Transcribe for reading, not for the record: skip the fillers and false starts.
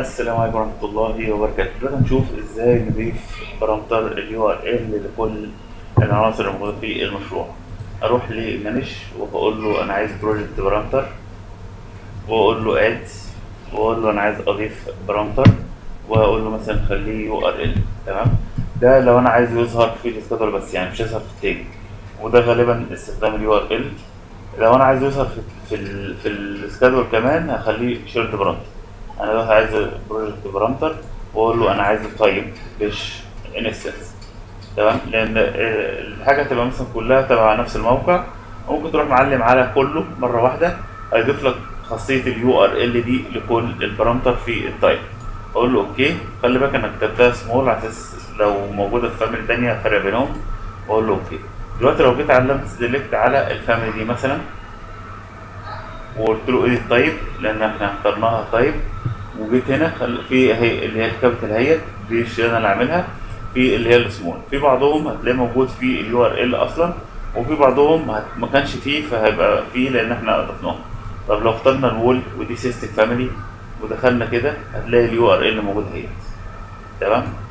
السلام عليكم ورحمة الله وبركاته. دلوقتي هنشوف ازاي نضيف برامتر اليو ار ال لكل العناصر الموجودة في المشروع. اروح لمانج واقول له انا عايز بروجكت برامتر، واقول له اد، واقول له انا عايز اضيف برامتر، واقول له مثلا خليه يو ار ال. تمام، ده لو انا عايز يظهر في السكادر بس، يعني مش هيظهر في التاج، وده غالبا استخدام اليو ار ال. لو انا عايز يظهر في السكادر كمان هخليه شيرت برامتر. انا لو عايز بروجكت برامتر واقول له انا عايز التايب مش انستنس، تمام، لان الحاجه تبقى مثلا كلها تبع نفس الموقع، ممكن تروح معلم على كله مره واحده، هيضيف لك خاصيه اليو ار ال دي لكل البرامتر في التايب. اقول له اوكي، خلي بالك انا كتبتها سمول على اساس لو موجوده في فاميلي ثانيه هفرق بينهم. اقول له اوكي. دلوقتي لو جيت علمت سيلكت على الفاميلي دي مثلا وقلت له ايه التايب، لان احنا اخترناها تايب، وجيت هنا في اللي هي الكابيتال اهيت دي انا اللي عاملها، في اللي هي السمول، في بعضهم هتلاقيه موجود في اليو ار ال اصلا، وفي بعضهم ما كانش فيه فهيبقى فيه لان احنا اضفناهم. طب لو اخترنا الول ودي سيستم فاميلي ودخلنا كده هتلاقي اليو ار ال موجود اهيت، تمام.